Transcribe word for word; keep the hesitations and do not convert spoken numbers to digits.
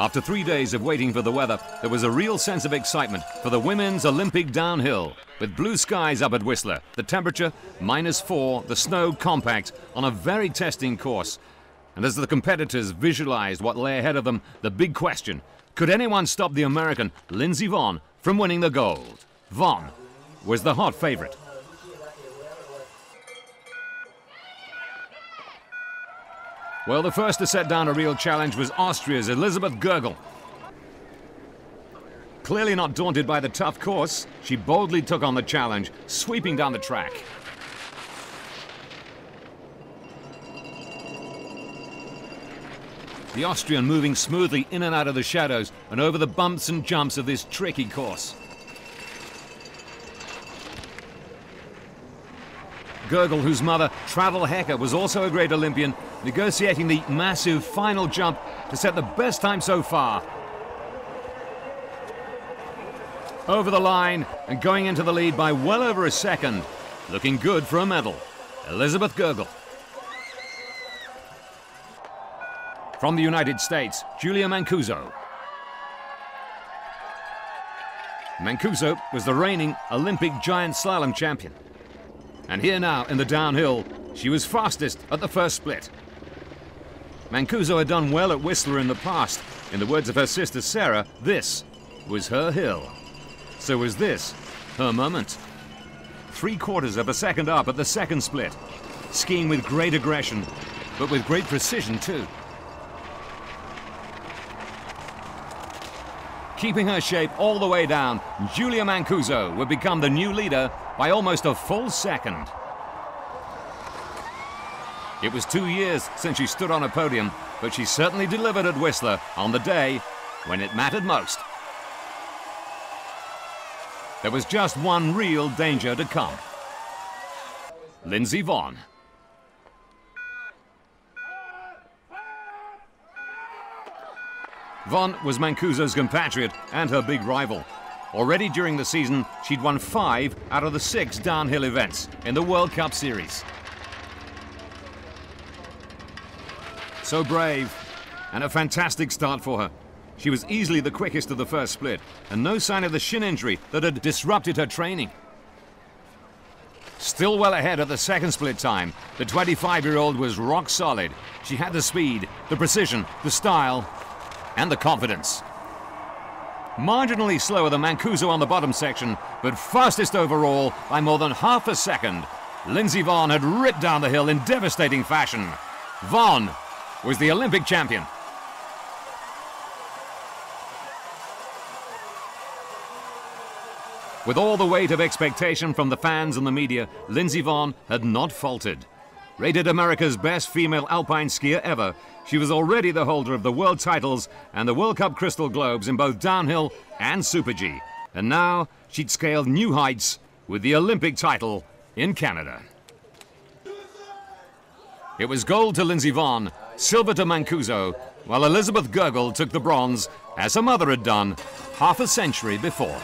After three days of waiting for the weather, there was a real sense of excitement for the women's Olympic downhill. With blue skies up at Whistler, the temperature minus four, the snow compact on a very testing course. And as the competitors visualized what lay ahead of them, the big question, could anyone stop the American, Lindsey Vonn, from winning the gold? Vonn was the hot favorite. Well, the first to set down a real challenge was Austria's Elisabeth Görgl. Clearly not daunted by the tough course, she boldly took on the challenge, sweeping down the track. The Austrian moving smoothly in and out of the shadows and over the bumps and jumps of this tricky course. Görgl, whose mother, Traudl Hecher, was also a great Olympian, negotiating the massive final jump to set the best time so far. Over the line and going into the lead by well over a second. Looking good for a medal, Elisabeth Görgl. From the United States, Julia Mancuso. Mancuso was the reigning Olympic giant slalom champion. And here now in the downhill, she was fastest at the first split. Mancuso had done well at Whistler in the past. In the words of her sister Sarah, this was her hill. So was this her moment. Three quarters of a second up at the second split. Skiing with great aggression, but with great precision too. Keeping her shape all the way down, Julia Mancuso would become the new leader by almost a full second. It was two years since she stood on a podium, but she certainly delivered at Whistler on the day when it mattered most. There was just one real danger to come. Lindsey Vonn. Vonn was Mancuso's compatriot and her big rival. Already during the season, she'd won five out of the six downhill events in the World Cup Series. So brave, and a fantastic start for her. She was easily the quickest of the first split, and no sign of the shin injury that had disrupted her training. Still well ahead at the second split time, the twenty-five-year-old was rock solid. She had the speed, the precision, the style, and the confidence. Marginally slower than Mancuso on the bottom section, but fastest overall by more than half a second. Lindsey Vonn had ripped down the hill in devastating fashion. Vonn was the Olympic champion. With all the weight of expectation from the fans and the media, Lindsey Vonn had not faltered. Rated America's best female alpine skier ever, she was already the holder of the world titles and the World Cup Crystal Globes in both downhill and super-G. And now she'd scaled new heights with the Olympic title in Canada. It was gold to Lindsey Vonn, silver to Mancuso, while Elisabeth Görgl took the bronze, as her mother had done half a century before.